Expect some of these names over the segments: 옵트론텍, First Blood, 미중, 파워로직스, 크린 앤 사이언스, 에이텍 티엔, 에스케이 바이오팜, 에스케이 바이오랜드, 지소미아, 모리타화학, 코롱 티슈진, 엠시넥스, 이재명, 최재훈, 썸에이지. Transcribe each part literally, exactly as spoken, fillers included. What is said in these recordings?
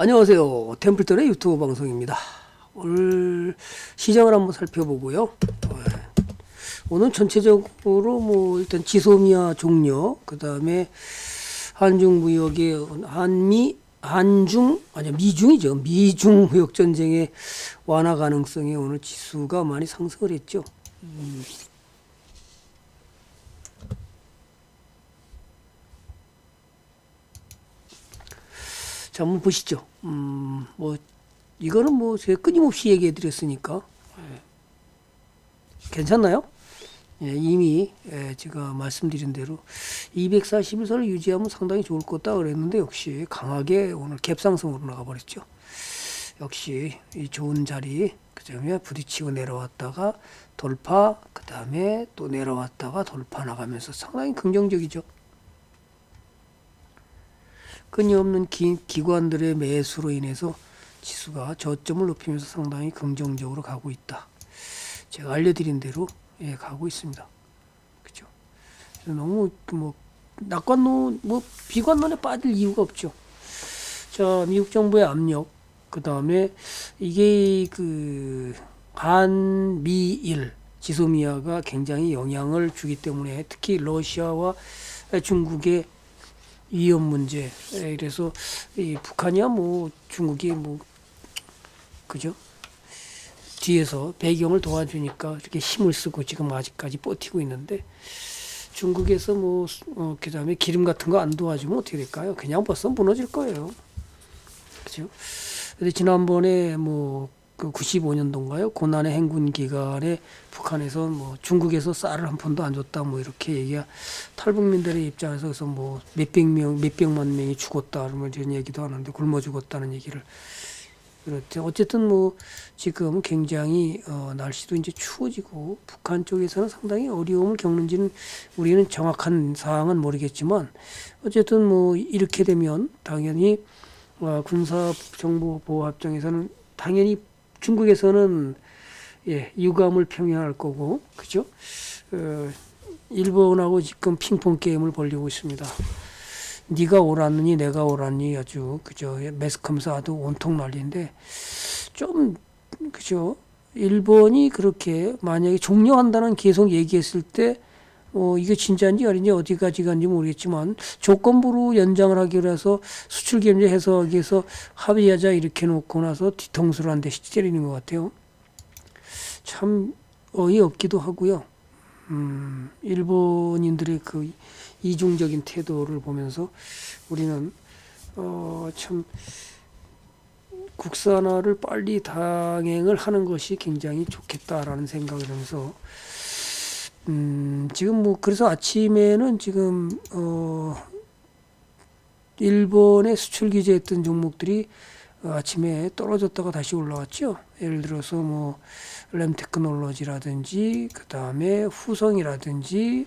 안녕하세요. 템플턴의 유튜브 방송입니다. 오늘 시장을 한번 살펴보고요. 오늘 전체적으로 뭐 일단 지소미아 종료, 그 다음에 한중 무역의 한미, 한중, 아니 미중이죠. 미중 무역 전쟁의 완화 가능성에 오늘 지수가 많이 상승을 했죠. 음. 자, 한번 보시죠. 음, 뭐, 이거는 뭐, 제가 끊임없이 얘기해 드렸으니까. 네. 괜찮나요? 예, 이미, 예, 제가 말씀드린 대로 이백사십일 선을 유지하면 상당히 좋을 거다 그랬는데, 역시 강하게 오늘 갭상승으로 나가버렸죠. 역시 이 좋은 자리, 그 다음에 부딪히고 내려왔다가 돌파, 그 다음에 또 내려왔다가 돌파 나가면서 상당히 긍정적이죠. 끊임없는 기, 기관들의 매수로 인해서 지수가 저점을 높이면서 상당히 긍정적으로 가고 있다. 제가 알려드린 대로 예, 가고 있습니다. 그죠? 너무 뭐 낙관론, 뭐 비관론에 빠질 이유가 없죠. 자, 미국 정부의 압력, 그 다음에 이게 그 한미일 지소미아가 굉장히 영향을 주기 때문에 특히 러시아와 중국의 위험 문제, 이래서 이 북한이야 뭐 중국이 뭐 그죠 뒤에서 배경을 도와주니까 이렇게 힘을 쓰고 지금 아직까지 버티고 있는데, 중국에서 뭐 어, 그다음에 기름 같은 거 안 도와주면 어떻게 될까요? 그냥 벌써 무너질 거예요. 그죠? 근데 지난번에 뭐 그 구십오 년도인가요? 고난의 행군 기간에 북한에서 뭐 중국에서 쌀을 한 푼도 안 줬다 뭐 이렇게 얘기야. 탈북민들의 입장에서 그래서 뭐 몇백 명, 몇백만 명이 죽었다 이런 얘기도 하는데 굶어 죽었다는 얘기를. 그렇죠. 어쨌든 뭐 지금 굉장히 어 날씨도 이제 추워지고 북한 쪽에서는 상당히 어려움을 겪는지는 우리는 정확한 사항은 모르겠지만, 어쨌든 뭐 이렇게 되면 당연히 어 군사 정보 보호 합정에서는 당연히 중국에서는 예, 유감을 표명할 거고, 그죠? 어, 일본하고 지금 핑퐁 게임을 벌리고 있습니다. 네가 오라느니 내가 오라느니 아주 그죠? 매스컴사도 온통 난리인데, 좀 그죠? 일본이 그렇게 만약에 종료한다는 계속 얘기했을 때, 어, 이게 진짜인지 아닌지 어디까지 간지 모르겠지만, 조건부로 연장을 하기로 해서 수출경제 해석하기 위해서 합의하자 이렇게 놓고 나서 뒤통수를 한 대씩 때리는 것 같아요. 참 어이없기도 하고요. 음, 일본인들의 그 이중적인 태도를 보면서 우리는 어, 참 국산화를 빨리 단행을 하는 것이 굉장히 좋겠다라는 생각을 하면서, 음, 지금 뭐, 그래서 아침에는 지금, 어, 일본의 수출 규제했던 종목들이 아침에 떨어졌다가 다시 올라왔죠. 예를 들어서 뭐, 램테크놀로지라든지, 그 다음에 후성이라든지,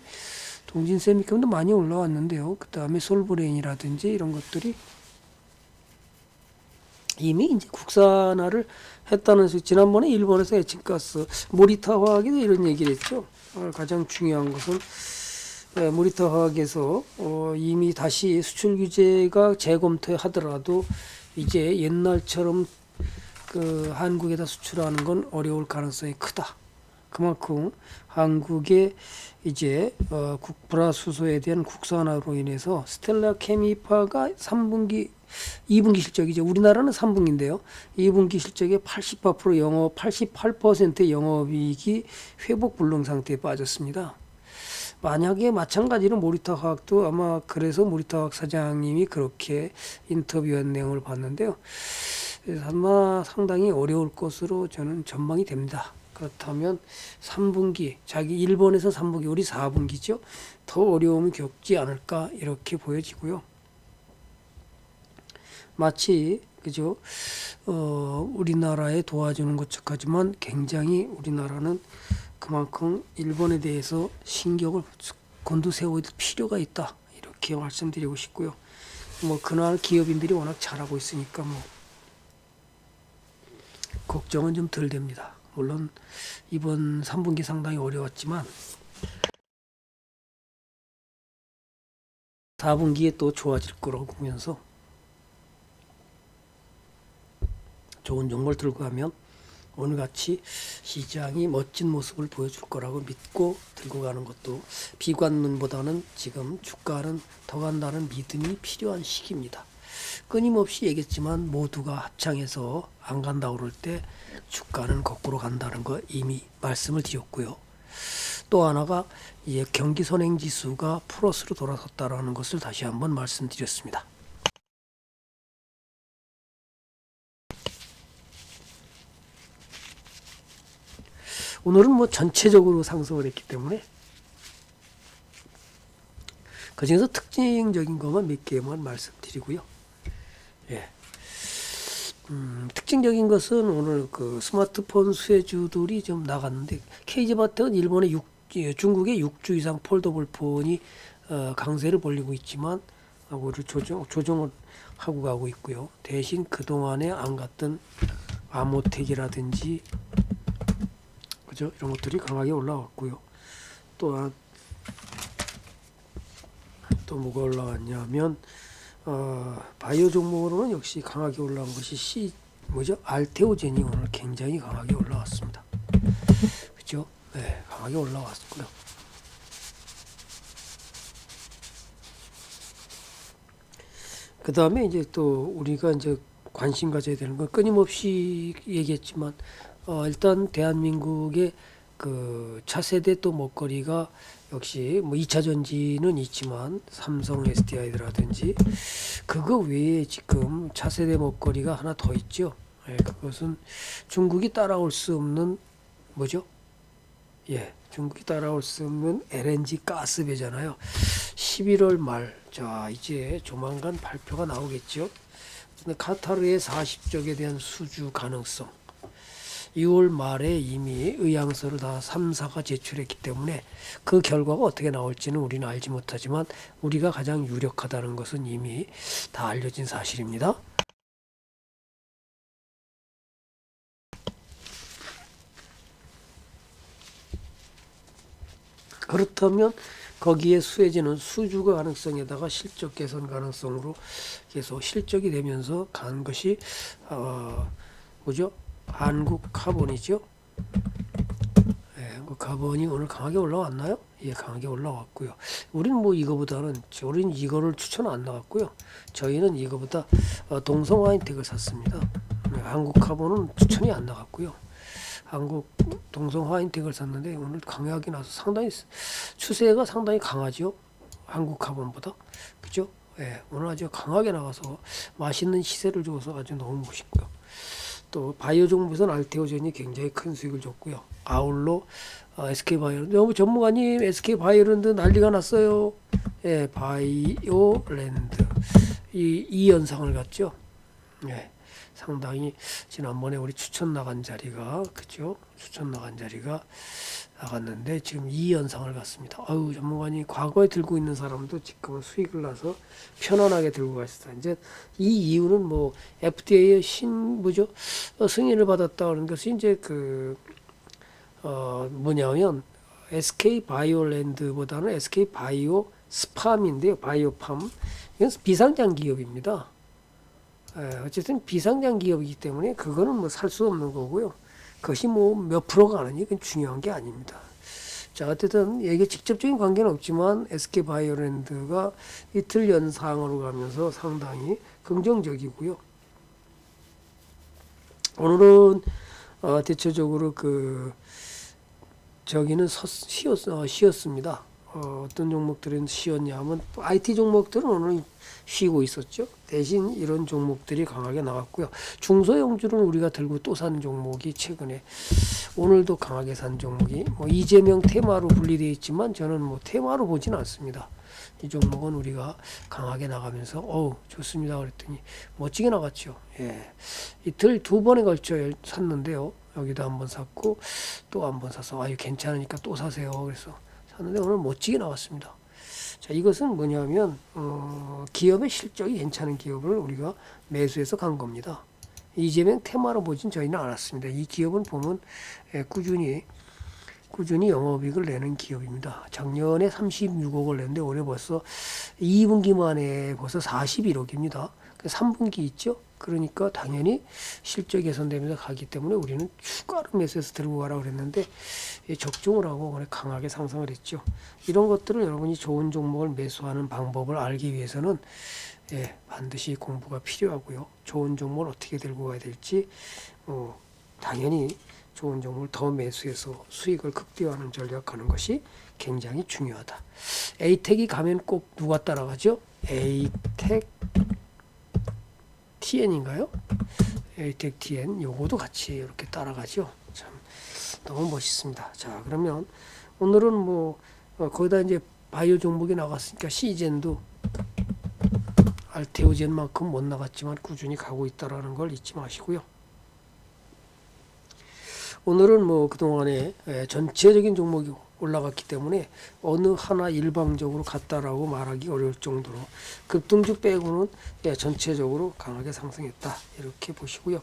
동진세미컴도 많이 올라왔는데요. 그 다음에 솔브레인이라든지 이런 것들이 이미 이제 국산화를 했다는 소식. 지난번에 일본에서 에칭가스, 모리타화학에도 이런 얘기를 했죠. 가장 중요한 것은 모리타화학에서 어, 이미 다시 수출 규제가 재검토하더라도 이제 옛날처럼 그 한국에다 수출하는 건 어려울 가능성이 크다. 그만큼 한국의 이제 어, 불화수소에 대한 국산화로 인해서 스텔라 케미파가 삼 분기, 이 분기 실적이죠. 우리나라는 삼 분기인데요. 이 분기 실적의 팔십팔 퍼센트 영업, 팔십팔 퍼센트의 영업이익이 회복 불능 상태에 빠졌습니다. 만약에 마찬가지로 모리타화학도 아마 그래서 모리타화학 사장님이 그렇게 인터뷰한 내용을 봤는데요. 아마 상당히 어려울 것으로 저는 전망이 됩니다. 그렇다면 삼 분기, 자기 일본에서 삼 분기, 우리 사 분기죠. 더 어려움을 겪지 않을까 이렇게 보여지고요. 마치 그죠? 어, 우리나라에 도와주는 것 척하지만 굉장히 우리나라는 그만큼 일본에 대해서 신경을 곤두세울 필요가 있다 이렇게 말씀드리고 싶고요. 뭐 그날 기업인들이 워낙 잘하고 있으니까 뭐 걱정은 좀 덜 됩니다. 물론 이번 삼 분기 상당히 어려웠지만 사 분기에 또 좋아질 거라고 보면서 좋은 종목을 들고 가면 오늘같이 시장이 멋진 모습을 보여줄 거라고 믿고 들고 가는 것도 비관론보다는 지금 주가는 더 간다는 믿음이 필요한 시기입니다. 끊임없이 얘기했지만 모두가 합창해서 안 간다고 그럴 때 주가는 거꾸로 간다는 거 이미 말씀을 드렸고요. 또 하나가 예, 경기 선행지수가 플러스로 돌아섰다는 것을 다시 한번 말씀드렸습니다. 오늘은 뭐 전체적으로 상승을 했기 때문에 그 중에서 특징적인 것만 몇 개만 말씀드리고요. 예. 음, 특징적인 것은 오늘 그 스마트폰 수혜주들이 좀 나갔는데 케이지바텍은 일본의 육, 예, 중국의 육 주 이상 폴더블폰이 어, 강세를 벌리고 있지만 오늘 조정, 조정을 하고 가고 있고요. 대신 그동안에 안 갔던 아모텍이라든지 그죠? 이런 것들이 강하게 올라왔고요. 또한 또 뭐가 올라왔냐면 어, 바이오 종목으로는 역시 강하게 올라온 것이 C, 뭐죠? 알테오젠이 오늘 굉장히 강하게 올라왔습니다. 그죠? 네, 강하게 올라왔고요. 그 다음에 이제 또 우리가 이제 관심 가져야 되는 건 끊임없이 얘기했지만 어, 일단 대한민국의 그 차세대 또 먹거리가 역시 뭐 이차 전지는 있지만 삼성 에스디아이라든지 그거 외에 지금 차세대 먹거리가 하나 더 있죠. 예, 그것은 중국이 따라올 수 없는 뭐죠? 예, 중국이 따라올 수 없는 엘엔지 가스 배잖아요. 십일월 말 자 이제 조만간 발표가 나오겠죠. 근데 카타르의 사십 쪽에 대한 수주 가능성. 이월 말에 이미 의향서를 다 삼 사가 제출했기 때문에 그 결과가 어떻게 나올지는 우리는 알지 못하지만 우리가 가장 유력하다는 것은 이미 다 알려진 사실입니다. 그렇다면 거기에 수혜지는 수주가 가능성에다가 실적 개선 가능성으로 계속 실적이 되면서 간 것이 어, 뭐죠? 한국 카본이죠. 예, 한국 카본이 오늘 강하게 올라왔나요? 예, 강하게 올라왔고요. 우리는 뭐 이거보다는 우리는 이거를 추천 안 나왔고요. 저희는 이거보다 동성 화인텍을 샀습니다. 한국 카본은 추천이 안 나갔고요. 한국 동성 화인텍을 샀는데 오늘 강하게 나서 상당히 추세가 상당히 강하죠. 한국 카본보다 그죠? 예, 오늘 아주 강하게 나가서 맛있는 시세를 줘서 아주 너무 멋있고요. 또 바이오 종목에서는 알테오젠이 굉장히 큰 수익을 줬고요. 아울러 어, 에스케이 바이오랜드 너무 전문가님 에스케이 바이오랜드 난리가 났어요. 예, 바이오랜드 이, 이 연상을 갔죠. 예, 상당히 지난번에 우리 추천 나간 자리가 그죠? 추천 나간 자리가 나갔는데 지금 이 연상을 갔습니다. 아유 전문가님 과거에 들고 있는 사람도 지금은 수익을 나서 편안하게 들고 가시다. 이제 이 이유는 뭐 에프디에이의 신 뭐죠 승인을 받았다 하는 것이 이제 그 어 뭐냐면 에스케이 바이오랜드보다는 에스케이 바이오 스팜인데요. 바이오팜 이건 비상장 기업입니다. 에, 어쨌든 비상장 기업이기 때문에 그거는 뭐 살 수 없는 거고요. 그것이 뭐 몇 프로가 가느니 그건 중요한 게 아닙니다. 자, 어쨌든 이게 직접적인 관계는 없지만 에스케이 바이오랜드가 이틀 연상으로 가면서 상당히 긍정적이고요. 오늘은 어, 대체적으로 그 저기는 서, 쉬었, 어, 쉬었습니다. 어, 어떤 종목들은 쉬었냐면 아이티 종목들은 오늘 쉬고 있었죠. 대신 이런 종목들이 강하게 나왔고요. 중소형주는 우리가 들고 또 산 종목이 최근에 오늘도 강하게 산 종목이 뭐 이재명 테마로 분리되어 있지만 저는 뭐 테마로 보진 않습니다. 이 종목은 우리가 강하게 나가면서 어우 좋습니다 그랬더니 멋지게 나갔죠. 예, 이틀 두 번에 걸쳐 샀는데요. 여기도 한번 샀고 또 한번 사서 아유 괜찮으니까 또 사세요 그래서 샀는데 오늘 멋지게 나왔습니다. 자, 이것은 뭐냐면 어, 기업의 실적이 괜찮은 기업을 우리가 매수해서 간 겁니다. 이재명 테마로 보진 저희는 않았습니다. 이 기업은 보면 예, 꾸준히 꾸준히 영업이익을 내는 기업입니다. 작년에 삼십육억을 냈는데 올해 벌써 이 분기 만에 벌써 사십일억입니다. 삼 분기 있죠? 그러니까 당연히 실적 개선되면서 가기 때문에 우리는 추가로 매수해서 들고 가라 그랬는데 적중을 하고 강하게 상승을 했죠. 이런 것들을 여러분이 좋은 종목을 매수하는 방법을 알기 위해서는 예, 반드시 공부가 필요하고요. 좋은 종목을 어떻게 들고 가야 될지 어, 당연히 좋은 종목을 더 매수해서 수익을 극대화하는 전략하는 것이 굉장히 중요하다. 에이텍이 가면 꼭 누가 따라가죠? 에이텍 티엔인가요? 에이텍 티엔 요거도 같이 이렇게 따라가죠. 참 너무 멋있습니다. 자, 그러면 오늘은 뭐 어, 거기다 이제 바이오 종목이 나갔으니까 시젠도 알테오젠만큼 못 나갔지만 꾸준히 가고 있다라는 걸 잊지 마시고요. 오늘은 뭐 그동안에 전체적인 종목이 올라갔기 때문에 어느 하나 일방적으로 갔다라고 말하기 어려울 정도로 급등주 빼고는 전체적으로 강하게 상승했다 이렇게 보시고요.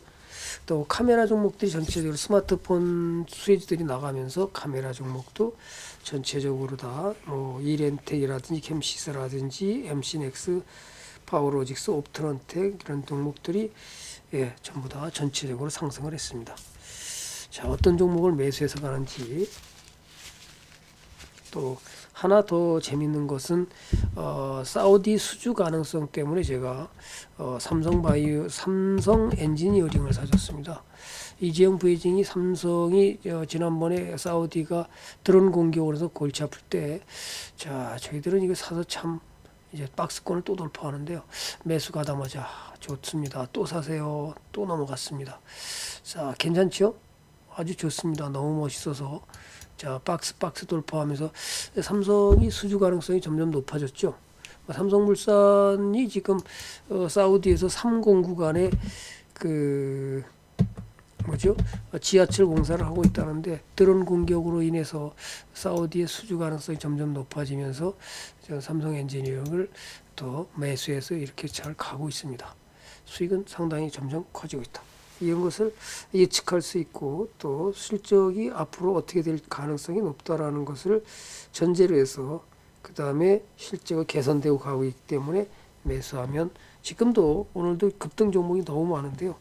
또 카메라 종목들이 전체적으로 스마트폰 수혜주들이 나가면서 카메라 종목도 전체적으로 다 뭐 이렌텍이라든지 캠시스라든지 엠시넥스 파워로직스 옵트론텍 이런 종목들이 예, 전부 다 전체적으로 상승을 했습니다. 자, 어떤 종목을 매수해서 가는지 또 하나 더 재밌는 것은 어, 사우디 수주 가능성 때문에 제가 어, 삼성바이오 삼성 엔지니어링을 사줬습니다. 이재명 부회장이 삼성이 어, 지난번에 사우디가 드론 공격을 해서 골치 아플 때 자 저희들은 이거 사서 참 이제 박스권을 또 돌파하는데요. 매수 가다마자 좋습니다. 또 사세요. 또 넘어갔습니다. 자, 괜찮죠? 아주 좋습니다. 너무 멋있어서 자 박스 박스 돌파하면서 삼성이 수주 가능성이 점점 높아졌죠. 삼성물산이 지금 어, 사우디에서 삼 공구간에 그 뭐죠? 지하철 공사를 하고 있다는데 드론 공격으로 인해서 사우디의 수주 가능성이 점점 높아지면서 삼성 엔지니어링을 또 매수해서 이렇게 잘 가고 있습니다. 수익은 상당히 점점 커지고 있다. 이런 것을 예측할 수 있고 또 실적이 앞으로 어떻게 될 가능성이 높다라는 것을 전제로 해서 그 다음에 실적이 개선되고 가고 있기 때문에 매수하면 지금도 오늘도 급등 종목이 너무 많은데요.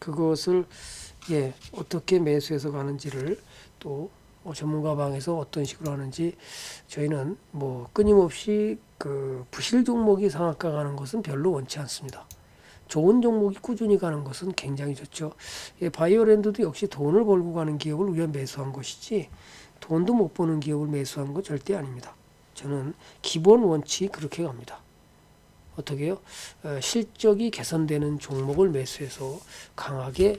그것을 예, 어떻게 매수해서 가는지를 또 전문가 방에서 어떤 식으로 하는지 저희는 뭐 끊임없이 그 부실 종목이 상한가 가는 것은 별로 원치 않습니다. 좋은 종목이 꾸준히 가는 것은 굉장히 좋죠. 예, 바이오랜드도 역시 돈을 벌고 가는 기업을 우리가 매수한 것이지 돈도 못 버는 기업을 매수한 건 절대 아닙니다. 저는 기본 원칙이 그렇게 갑니다. 어떻게 해요? 실적이 개선되는 종목을 매수해서 강하게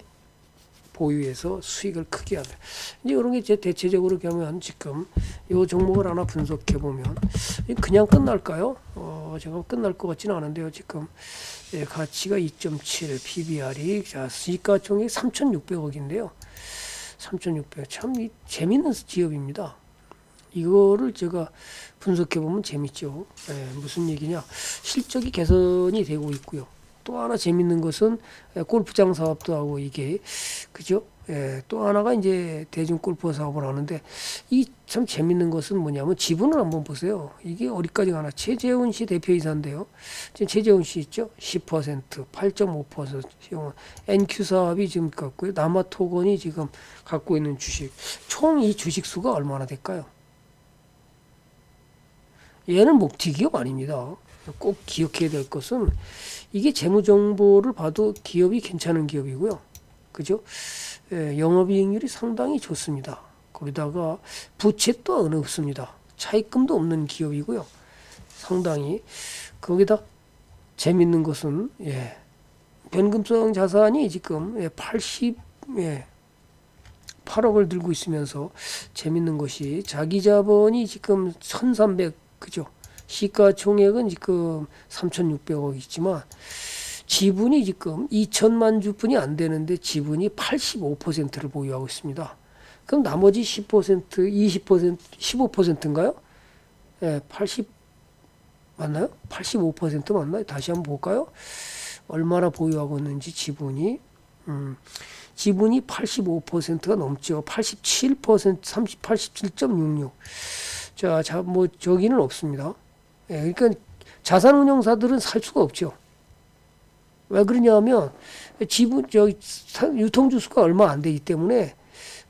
보유해서 수익을 크게 합니다. 이제 이런 게 이제 대체적으로 보면 지금 이 종목을 하나 분석해 보면 그냥 끝날까요? 어, 제가 끝날 것 같지는 않은데요. 지금 예, 가치가 이 점 칠, 피비알이 자 시가총액 삼천육백억인데요. 삼천육백 참 이, 재밌는 기업입니다. 이거를 제가 분석해 보면 재밌죠. 예, 무슨 얘기냐? 실적이 개선이 되고 있고요. 또 하나 재밌는 것은 골프장 사업도 하고 이게 그죠? 예, 또 하나가 이제 대중 골프 사업을 하는데 이 참 재밌는 것은 뭐냐면 지분을 한번 보세요. 이게 어디까지 가나? 최재훈 씨 대표이사인데요. 지금 최재훈 씨 있죠? 십 퍼센트, 팔 점 오 퍼센트 엔큐 사업이 지금 갖고요. 남아토건이 지금 갖고 있는 주식 총 이 주식 수가 얼마나 될까요? 얘는 목티기업 아닙니다. 꼭 기억해야 될 것은 이게 재무정보를 봐도 기업이 괜찮은 기업이고요. 그죠? 예, 영업이익률이 상당히 좋습니다. 거기다가 부채 또한 없습니다. 차입금도 없는 기업이고요. 상당히. 거기다 재밌는 것은 예, 변금성 자산이 지금 예, 팔십팔억을 들고 있으면서 재밌는 것이 자기 자본이 지금 천삼백 그죠? 시가총액은 지금 삼천육백억이지만 지분이 지금 이천만 주분이 안 되는데 지분이 팔십오 퍼센트를 보유하고 있습니다. 그럼 나머지 십 퍼센트, 이십 퍼센트, 십오 퍼센트인가요? 예, 팔십 맞나요? 팔십오 퍼센트 맞나요? 다시 한번 볼까요? 얼마나 보유하고 있는지 지분이 음, 지분이 팔십오 퍼센트가 넘죠. 팔십칠 퍼센트, 삼십, 팔십칠 점 육육. 자, 자, 뭐, 저기는 없습니다. 예, 그러니까 자산 운용사들은 살 수가 없죠. 왜 그러냐 하면, 지분, 저, 유통주수가 얼마 안 되기 때문에,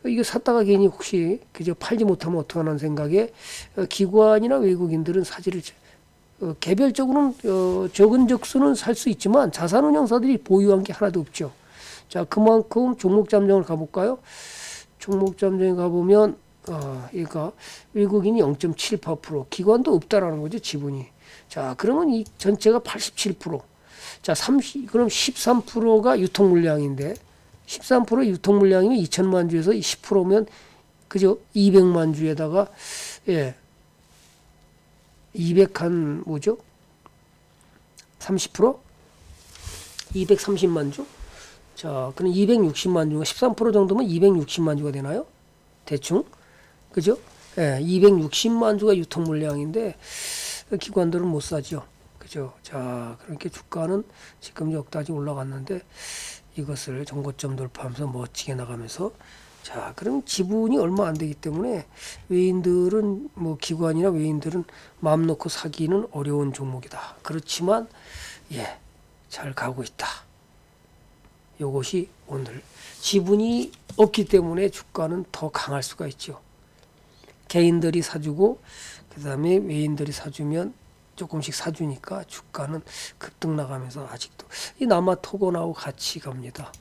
이거 샀다가 괜히 혹시, 그저 팔지 못하면 어떡하나 생각에, 기관이나 외국인들은 사지를, 개별적으로는, 적은 적수는 살 수 있지만, 자산 운용사들이 보유한 게 하나도 없죠. 자, 그만큼 종목 잠정을 가볼까요? 종목 잠정에 가보면, 아, 그러니까 외국인이 영 점 칠팔 퍼센트, 기관도 없다라는 거죠, 지분이. 자, 그러면 이 전체가 팔십칠 퍼센트. 자, 삼십, 그럼 십삼 퍼센트가 유통 물량인데, 십삼 퍼센트 유통 물량이면 이천만 주에서 십 퍼센트면, 그죠? 이백만 주에다가, 예, 이백 한, 뭐죠? 삼십 퍼센트? 이백삼십만 주? 자, 그럼 이백육십만 주가 십삼 퍼센트 정도면 이백육십만 주가 되나요? 대충? 그죠? 예, 이백육십만 주가 유통 물량인데, 기관들은 못 사죠. 그죠? 자, 그렇게 주가는 지금 역다지 올라갔는데, 이것을 정고점 돌파하면서 멋지게 나가면서, 자, 그럼 지분이 얼마 안 되기 때문에, 외인들은, 뭐, 기관이나 외인들은 마음 놓고 사기는 어려운 종목이다. 그렇지만, 예, 잘 가고 있다. 요것이 오늘 지분이 없기 때문에 주가는 더 강할 수가 있죠. 개인들이 사주고 그 다음에 외인들이 사주면 조금씩 사주니까 주가는 급등 나가면서 아직도 이 남아토건하고 같이 갑니다.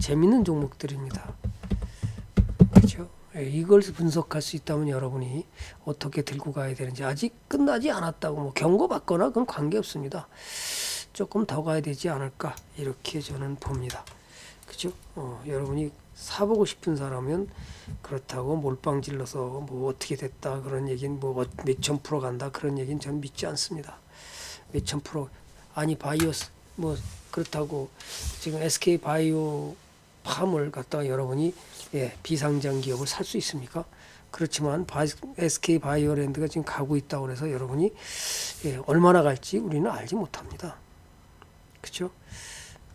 재밌는 종목들입니다. 그렇죠? 이걸 분석할 수 있다면 여러분이 어떻게 들고 가야 되는지, 아직 끝나지 않았다고 뭐 경고받거나 그건 관계없습니다. 조금 더 가야 되지 않을까 이렇게 저는 봅니다. 그죠? 어, 여러분이 사보고 싶은 사람은, 그렇다고 몰빵 질러서 뭐 어떻게 됐다 그런 얘기는, 뭐 몇천 프로 간다 그런 얘기는 전 믿지 않습니다. 몇천 프로 아니 바이오스 뭐 그렇다고 지금 에스케이 바이오 팜을 갖다가 여러분이, 예, 비상장 기업을 살 수 있습니까? 그렇지만 바이, 에스케이 바이오랜드가 지금 가고 있다고 그래서 여러분이, 예, 얼마나 갈지 우리는 알지 못합니다. 그렇죠?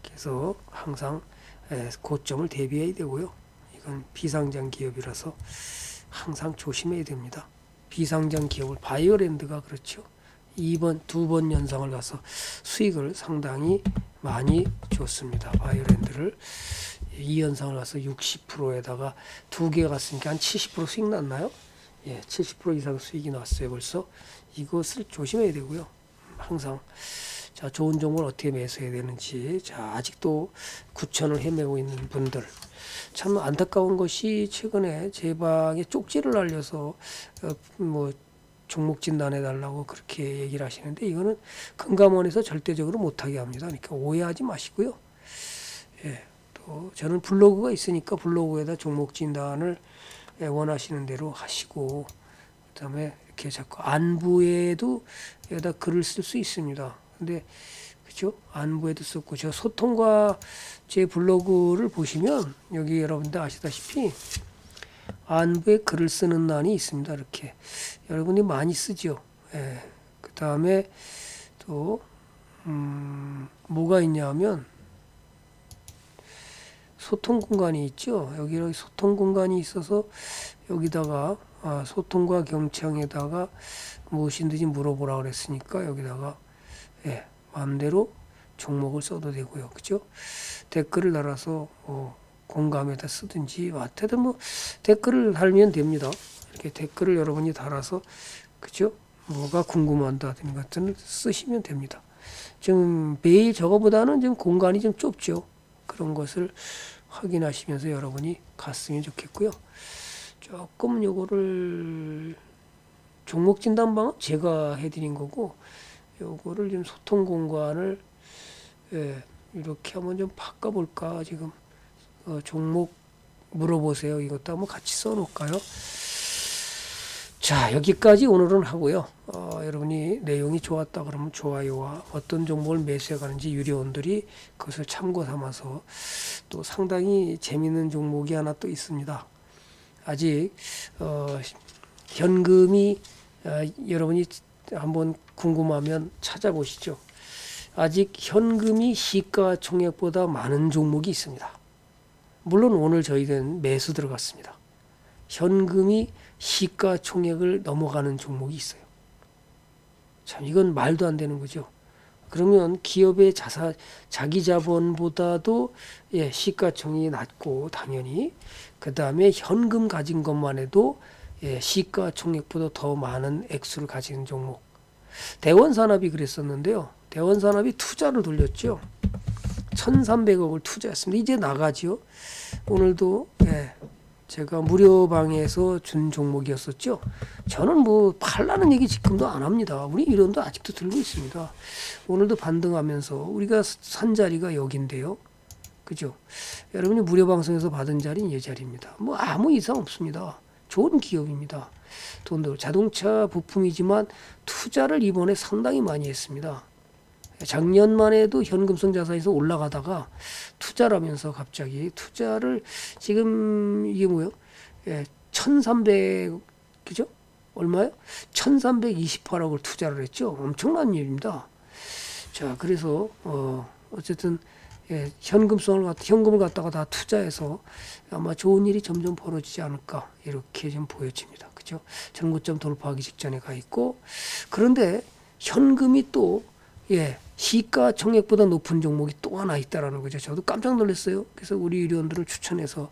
그래서 항상 고점을 대비해야 되고요. 이건 비상장 기업이라서 항상 조심해야 됩니다. 비상장 기업을, 바이오랜드가 그렇죠. 이 번, 두 번 연상을 가서 수익을 상당히 많이 줬습니다. 바이오랜드를 이 연상을 가서 육십 퍼센트에다가 두 개 갔으니까 한 칠십 퍼센트 수익 났나요? 예, 칠십 퍼센트 이상 수익이 났어요. 벌써 이것을 조심해야 되고요. 항상 자, 좋은 종목을 어떻게 매수해야 되는지. 자, 아직도 구천을 헤매고 있는 분들, 참 안타까운 것이 최근에 제 방에 쪽지를 날려서 어, 뭐 종목 진단해 달라고 그렇게 얘기를 하시는데, 이거는 금감원에서 절대적으로 못하게 합니다. 그러니까 오해하지 마시고요. 예, 또 저는 블로그가 있으니까 블로그에다 종목 진단을, 예, 원하시는 대로 하시고, 그 다음에 이렇게 자꾸 안부에도 여기다 글을 쓸 수 있습니다. 근데 그죠? 안부에도 썼고, 저 소통과 제 블로그를 보시면 여기 여러분들 아시다시피 안부에 글을 쓰는 난이 있습니다. 이렇게 여러분이 많이 쓰죠. 예. 그 다음에 또 음, 뭐가 있냐면 소통 공간이 있죠. 여기 소통 공간이 있어서 여기다가, 아, 소통과 경청에다가 무엇인지 물어보라 그랬으니까 여기다가, 예, 마음대로 종목을 써도 되고요. 그죠? 댓글을 달아서, 어, 공감에다 쓰든지, 왓에다 뭐, 댓글을 달면 됩니다. 이렇게 댓글을 여러분이 달아서, 그죠? 뭐가 궁금한다, 등 같은 쓰시면 됩니다. 지금 매일 저거보다는 지금 공간이 좀 좁죠. 그런 것을 확인하시면서 여러분이 갔으면 좋겠고요. 조금 요거를, 종목 진단방은 제가 해드린 거고, 요거를 좀 소통 공간을, 예, 이렇게 한번 좀 바꿔볼까. 지금 어, 종목 물어보세요. 이것도 한번 같이 써놓을까요? 자, 여기까지 오늘은 하고요. 어, 여러분이 내용이 좋았다 그러면 좋아요와 어떤 종목을 매수해가는지 유료원들이 그것을 참고 삼아서, 또 상당히 재미있는 종목이 하나 또 있습니다. 아직 어, 현금이, 어, 여러분이 한번 궁금하면 찾아보시죠. 아직 현금이 시가총액보다 많은 종목이 있습니다. 물론 오늘 저희는 매수 들어갔습니다. 현금이 시가총액을 넘어가는 종목이 있어요. 참 이건 말도 안 되는 거죠. 그러면 기업의 자사, 자기 자본보다도 예, 시가총액이 낮고 당연히 그 다음에 현금 가진 것만 해도 예, 시가총액보다 더 많은 액수를 가진 종목. 대원산업이 그랬었는데요. 대원산업이 투자를 돌렸죠. 천삼백억을 투자했습니다. 이제 나가지요. 오늘도 예, 제가 무료방에서 준 종목이었었죠. 저는 뭐 팔라는 얘기 지금도 안 합니다. 우리 이론도 아직도 들고 있습니다. 오늘도 반등하면서 우리가 산 자리가 여기인데요. 그죠? 여러분이 무료방송에서 받은 자리는 이 자리입니다. 뭐 아무 이상 없습니다. 좋은 기업입니다. 돈도 자동차 부품이지만 투자를 이번에 상당히 많이 했습니다. 작년만 해도 현금성 자산에서 올라가다가 투자라면서 갑자기 투자를 지금 이게 뭐예요? 예, 천삼백 그죠? 얼마요? 천삼백이십팔억을 투자를 했죠. 엄청난 일입니다. 자, 그래서 어 어쨌든 예, 현금성을 갖 현금을 갖다가 다 투자해서 아마 좋은 일이 점점 벌어지지 않을까 이렇게 좀 보여집니다. 그죠? 전고점 돌파하기 직전에 가 있고 그런데 현금이 또 예. 시가총액보다 높은 종목이 또 하나 있다라는 거죠. 저도 깜짝 놀랐어요. 그래서 우리 의료원들을 추천해서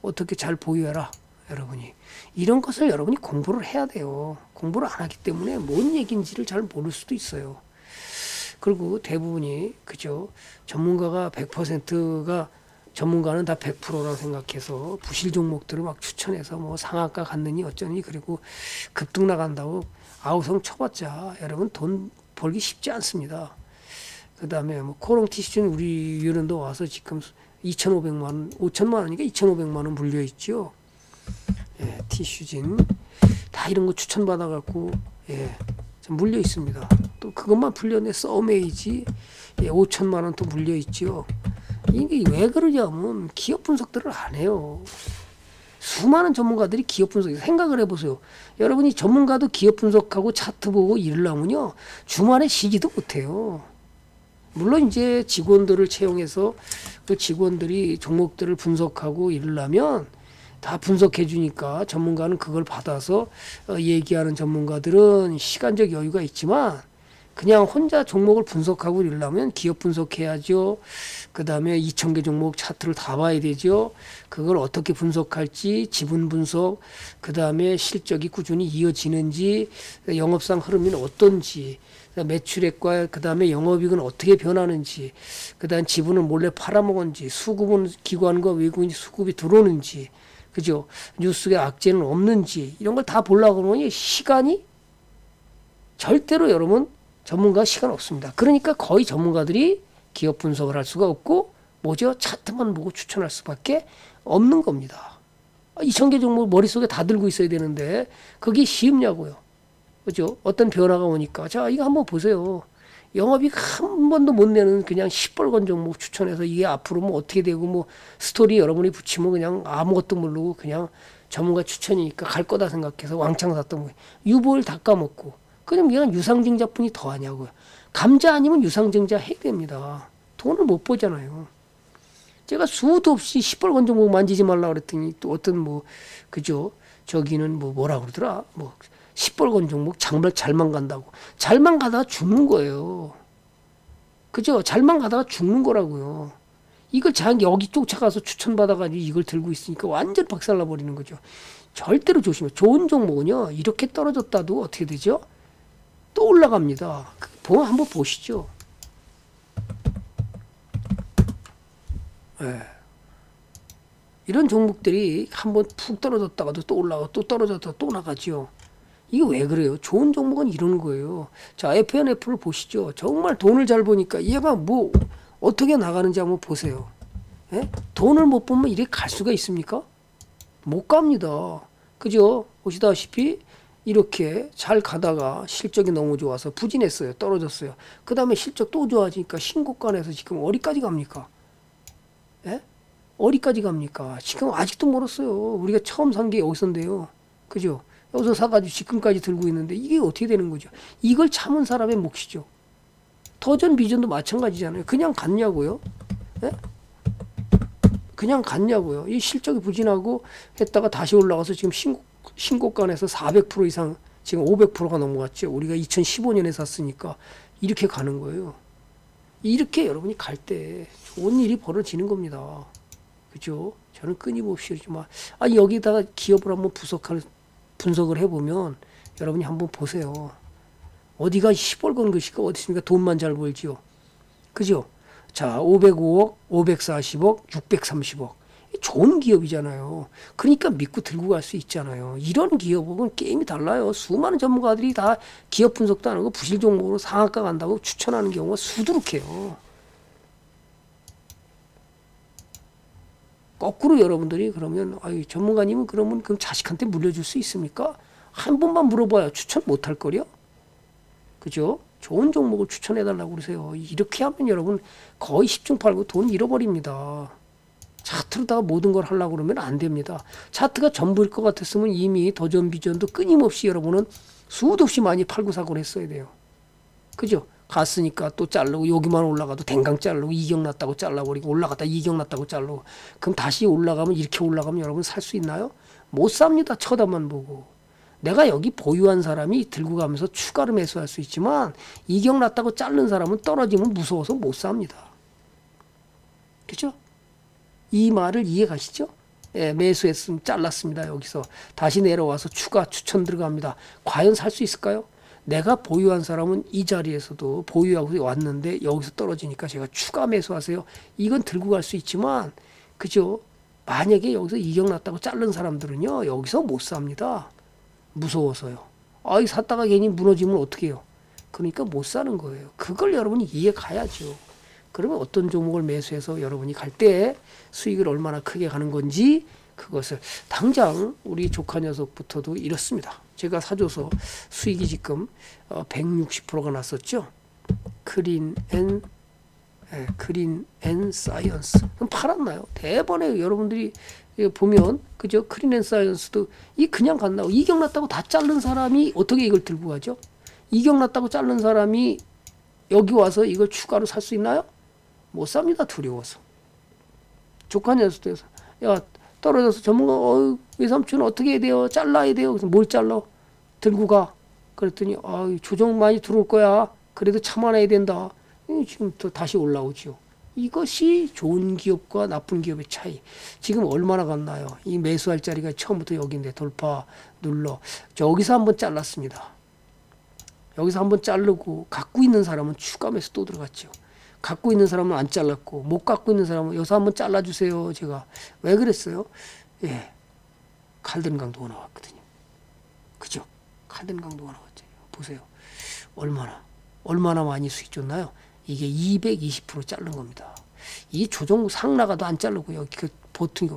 어떻게 잘 보유해라. 여러분이 이런 것을 여러분이 공부를 해야 돼요. 공부를 안 하기 때문에 뭔 얘기인지를 잘 모를 수도 있어요. 그리고 대부분이 그죠. 전문가가 백 퍼센트가 전문가는 다 백 퍼센트라고 생각해서 부실 종목들을 막 추천해서 뭐 상한가 갔느니 어쩌니 그리고 급등 나간다고 아우성 쳐봤자 여러분 돈 벌기 쉽지 않습니다. 그 다음에 뭐 코롱 티슈진 우리 유련도 와서 지금 이천오백만 원, 오천만 원이니까 이천오백만 원 물려있죠. 예, 티슈진 다 이런 거 추천받아갖고 예, 물려있습니다. 또 그것만 풀려내 썸에이지 예, 오천만 원 또 물려있죠. 이게 왜 그러냐면 기업 분석들을 안 해요. 수많은 전문가들이 기업 분석, 생각을 해보세요. 여러분이 전문가도 기업 분석하고 차트 보고 일을 하면요. 주말에 쉬지도 못해요. 물론 이제 직원들을 채용해서 그 직원들이 종목들을 분석하고 일을 하면 다 분석해 주니까 전문가는 그걸 받아서 얘기하는 전문가들은 시간적 여유가 있지만 그냥 혼자 종목을 분석하고 이러려면 기업 분석해야죠. 그 다음에 이천 개 종목 차트를 다 봐야 되죠. 그걸 어떻게 분석할지 지분 분석, 그 다음에 실적이 꾸준히 이어지는지, 영업상 흐름이 어떤지, 매출액과 그 다음에 영업이익은 어떻게 변하는지, 그 다음 지분을 몰래 팔아먹은지, 수급은 기관과 외국인 수급이 들어오는지, 그죠? 뉴스에 악재는 없는지 이런 걸 다 보려고 하면 시간이 절대로 여러분 전문가 시간 없습니다. 그러니까 거의 전문가들이 기업 분석을 할 수가 없고 뭐죠? 차트만 보고 추천할 수밖에 없는 겁니다. 이천 개 종목 머릿속에 다 들고 있어야 되는데 그게 쉽냐고요. 그죠? 어떤 변화가 오니까 자 이거 한번 보세요. 영업이익 한 번도 못 내는 그냥 시뻘건 종목 추천해서 이게 앞으로 뭐 어떻게 되고 뭐 스토리 여러분이 붙이면 그냥 아무것도 모르고 그냥 전문가 추천이니까 갈 거다 생각해서 왕창 샀던 거예요. 유보를 다 까먹고 그럼 얘는 유상증자뿐이 더 하냐고요. 감자 아니면 유상증자 해야 됩니다. 돈을 못 보잖아요. 제가 수도 없이 시뻘건 종목 만지지 말라고 그랬더니 또 어떤 뭐 그죠. 저기는 뭐 뭐라 그러더라. 뭐 시뻘건 종목 장발 잘만 간다고. 잘만 가다가 죽는 거예요. 그죠. 잘만 가다가 죽는 거라고요. 이걸 장 여기 쫓아가서 추천받아가지고 이걸 들고 있으니까 완전 박살나버리는 거죠. 절대로 조심해요. 좋은 종목은요. 이렇게 떨어졌다도 어떻게 되죠? 또 올라갑니다. 보면 한번 보시죠. 네. 이런 종목들이 한번 푹 떨어졌다가도 또 올라가고 또 떨어졌다가 또 나가죠. 이게 왜 그래요? 좋은 종목은 이런 거예요. 자, 에프앤에프를 보시죠. 정말 돈을 잘 보니까 얘가 뭐 어떻게 나가는지 한번 보세요. 예? 돈을 못 보면 이렇게 갈 수가 있습니까? 못 갑니다. 그죠? 보시다시피 이렇게 잘 가다가 실적이 너무 좋아서 부진했어요. 떨어졌어요. 그 다음에 실적 또 좋아지니까 신고가에서 지금 어디까지 갑니까? 예? 어디까지 갑니까? 지금 아직도 멀었어요. 우리가 처음 산 게 여기서인데요. 그죠? 여기서 사가지고 지금까지 들고 있는데 이게 어떻게 되는 거죠? 이걸 참은 사람의 몫이죠. 터전 비전도 마찬가지잖아요. 그냥 갔냐고요. 예? 그냥 갔냐고요. 이 실적이 부진하고 했다가 다시 올라가서 지금 신고, 신고가에서 사백 퍼센트 이상 지금 오백 퍼센트가 넘어갔죠. 우리가 이천십오 년에 샀으니까 이렇게 가는 거예요. 이렇게 여러분이 갈 때 좋은 일이 벌어지는 겁니다. 그죠? 저는 끊임없이 막, 아, 여기다가 기업을 한번 분석할, 분석을 해보면 여러분이 한번 보세요. 어디가 시뻘건 것일까? 어디 있습니까? 돈만 잘 벌지요. 그죠? 자, 오백오 억, 오백사십 억, 육백삼십 억. 좋은 기업이잖아요. 그러니까 믿고 들고 갈 수 있잖아요. 이런 기업은 게임이 달라요. 수많은 전문가들이 다 기업 분석도 안 하고 부실 종목으로 상한가 간다고 추천하는 경우가 수두룩해요. 거꾸로 여러분들이 그러면, 아유, 전문가님은 그러면 그럼 자식한테 물려줄 수 있습니까? 한 번만 물어봐요. 추천 못할 거려? 그죠? 좋은 종목을 추천해달라고 그러세요. 이렇게 하면 여러분 거의 십중 팔구 돈 잃어버립니다. 차트로다가 모든 걸 하려고 그러면 안 됩니다. 차트가 전부일 것 같았으면 이미 더전 비전도 끊임없이 여러분은 수도 없이 많이 팔고 사고를 했어야 돼요. 그죠? 갔으니까 또 자르고 여기만 올라가도 댕강 자르고 이경 났다고 잘라버리고 올라갔다 이경 났다고 자르고 그럼 다시 올라가면 이렇게 올라가면 여러분 살 수 있나요? 못 삽니다. 쳐다만 보고. 내가 여기 보유한 사람이 들고 가면서 추가로 매수할 수 있지만 이경 났다고 자른 사람은 떨어지면 무서워서 못 삽니다. 그죠? 이 말을 이해가시죠? 예, 매수했음 잘랐습니다. 여기서 다시 내려와서 추가 추천 들어갑니다. 과연 살 수 있을까요? 내가 보유한 사람은 이 자리에서도 보유하고 왔는데 여기서 떨어지니까 제가 추가 매수하세요. 이건 들고 갈 수 있지만 그죠? 만약에 여기서 이경 났다고 자른 사람들은요. 여기서 못 삽니다. 무서워서요. 아이 샀다가 괜히 무너지면 어떻게 해요? 그러니까 못 사는 거예요. 그걸 여러분이 이해 가야죠. 그러면 어떤 종목을 매수해서 여러분이 갈 때 수익을 얼마나 크게 가는 건지 그것을 당장 우리 조카 녀석부터도 이렇습니다. 제가 사줘서 수익이 지금 백육십 퍼센트가 났었죠. 크린 앤 예, 크린 앤 사이언스. 그럼 팔았나요? 대번에 여러분들이 보면 그죠? 크린 앤 사이언스도 이 그냥 갔나요? 이경 났다고 다 자른 사람이 어떻게 이걸 들고 가죠? 이경 났다고 자른 사람이 여기 와서 이걸 추가로 살 수 있나요? 못 삽니다. 두려워서. 조카 녀석들에서 야 떨어져서 전문가 어 외삼촌 어떻게 해야 돼요? 잘라야 돼요. 그래서 뭘 잘라? 들고 가. 그랬더니 아 조정 많이 들어올 거야. 그래도 참아내야 된다. 지금 또 다시 올라오죠. 이것이 좋은 기업과 나쁜 기업의 차이. 지금 얼마나 갔나요? 이 매수할 자리가 처음부터 여기인데 돌파 눌러. 저기서 한번 잘랐습니다. 여기서 한번 자르고 갖고 있는 사람은 추가 매수 또 들어갔죠. 갖고 있는 사람은 안 잘랐고 못 갖고 있는 사람은 여기서 한번 잘라주세요. 제가 왜 그랬어요? 예, 칼든강도가 나왔거든요. 그죠? 칼든강도가 나왔죠. 보세요. 얼마나 얼마나 많이 수익 줬나요? 이게 이백이십 퍼센트 자른 겁니다. 이 조정 상나가도 안 자르고 여기 그 보통이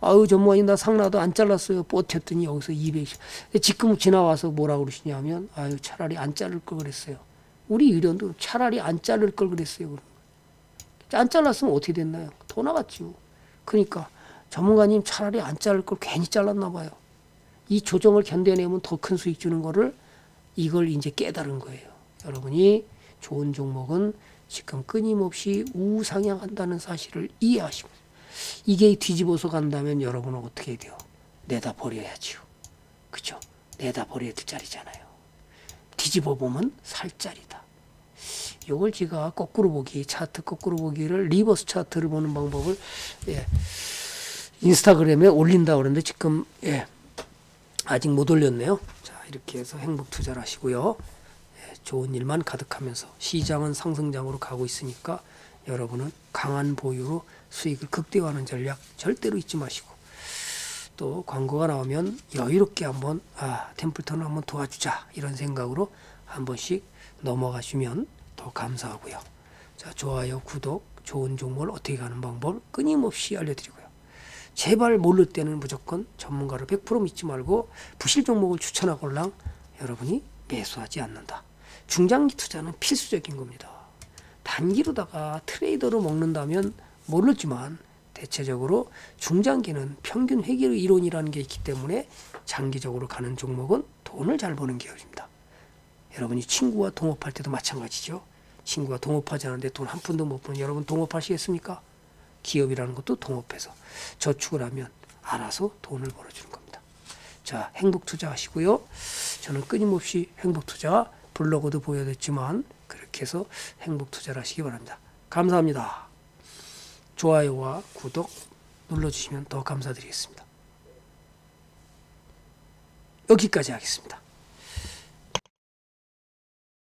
아유 전문가님 나 상나도 안 잘랐어요. 버텼더니 여기서 이백이십. 지금 지나와서 뭐라고 그러시냐면 아유 차라리 안 자를 걸 그랬어요. 우리 의료도 차라리 안 자를 걸 그랬어요. 안 잘랐으면 어떻게 됐나요? 더 나갔죠. 그러니까 전문가님 차라리 안 자를 걸 괜히 잘랐나 봐요. 이 조정을 견뎌내면 더 큰 수익 주는 거를 이걸 이제 깨달은 거예요. 여러분이 좋은 종목은 지금 끊임없이 우상향한다는 사실을 이해하시면 이게 뒤집어서 간다면 여러분은 어떻게 해야 돼요? 내다 버려야죠. 그죠? 내다 버려야 될 자리잖아요. 뒤집어 보면 살 자리다. 요걸 제가 거꾸로 보기, 차트 거꾸로 보기를 리버스 차트를 보는 방법을 예, 인스타그램에 올린다 그러는데 지금 예, 아직 못 올렸네요. 자 이렇게 해서 행복 투자를 하시고요. 좋은 일만 가득하면서 시장은 상승장으로 가고 있으니까 여러분은 강한 보유로 수익을 극대화하는 전략 절대로 잊지 마시고 또 광고가 나오면 여유롭게 한번 아 템플턴을 한번 도와주자 이런 생각으로 한 번씩 넘어가시면 더 감사하고요. 자 좋아요, 구독, 좋은 종목을 어떻게 가는 방법 끊임없이 알려드리고요. 제발 모를 때는 무조건 전문가를 백 퍼센트 믿지 말고 부실 종목을 추천하고랑 여러분이 매수하지 않는다. 중장기 투자는 필수적인 겁니다. 단기로다가 트레이더로 먹는다면 모르지만 대체적으로 중장기는 평균 회계 이론이라는 게 있기 때문에 장기적으로 가는 종목은 돈을 잘 버는 기업입니다. 여러분이 친구와 동업할 때도 마찬가지죠. 친구가 동업하지 않은데 돈 한 푼도 못 버는 여러분 동업하시겠습니까? 기업이라는 것도 동업해서 저축을 하면 알아서 돈을 벌어주는 겁니다. 자, 행복 투자하시고요. 저는 끊임없이 행복 투자 블로그도 보여드렸지만 그렇게 해서 행복 투자를 하시기 바랍니다. 감사합니다. 좋아요와 구독 눌러주시면 더 감사드리겠습니다. 여기까지 하겠습니다.